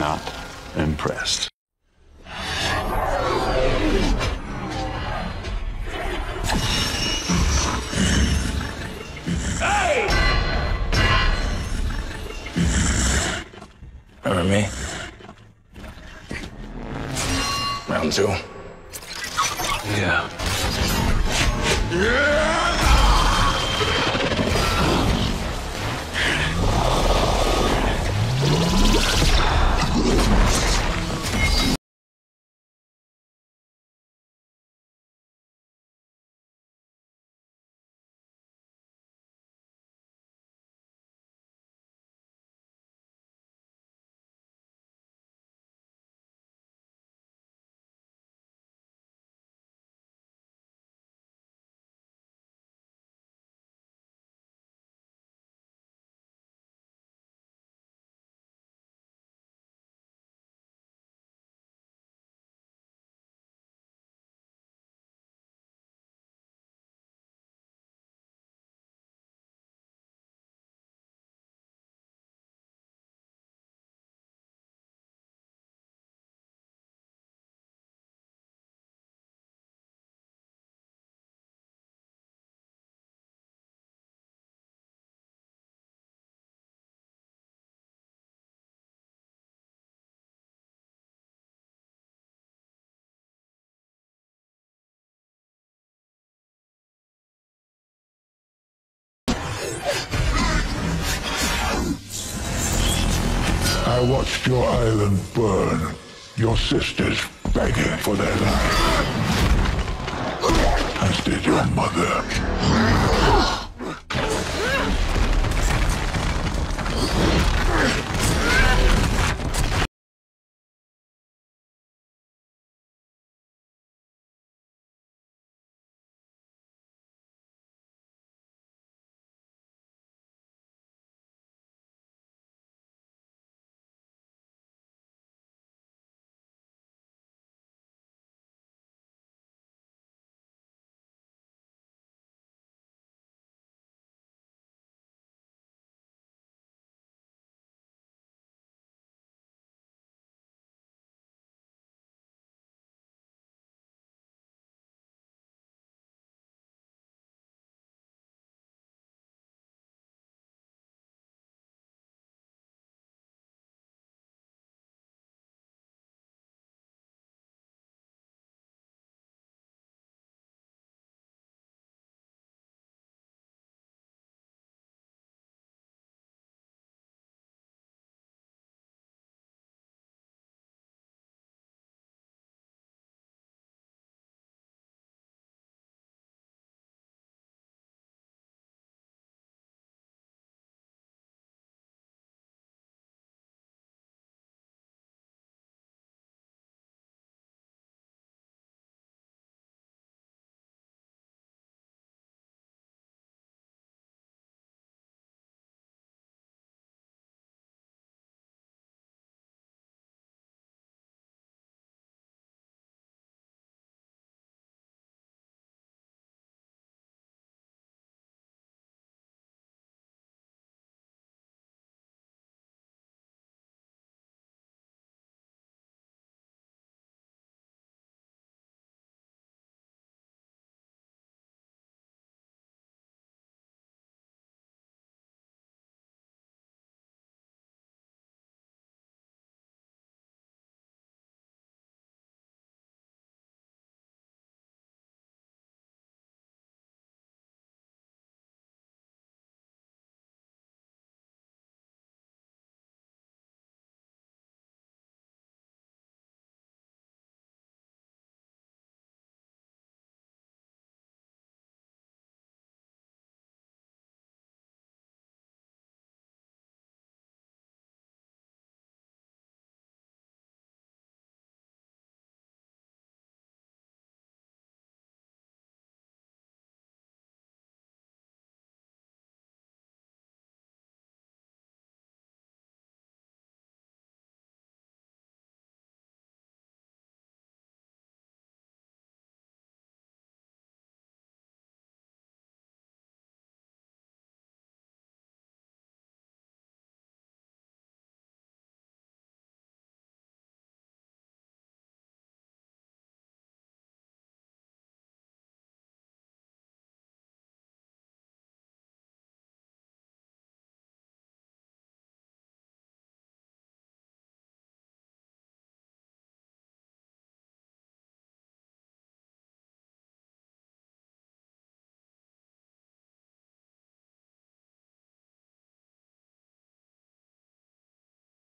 not impressed. Hey! Remember me? Round two. Yeah. Yeah! I watched your island burn, your sisters begging for their life, as did your mother.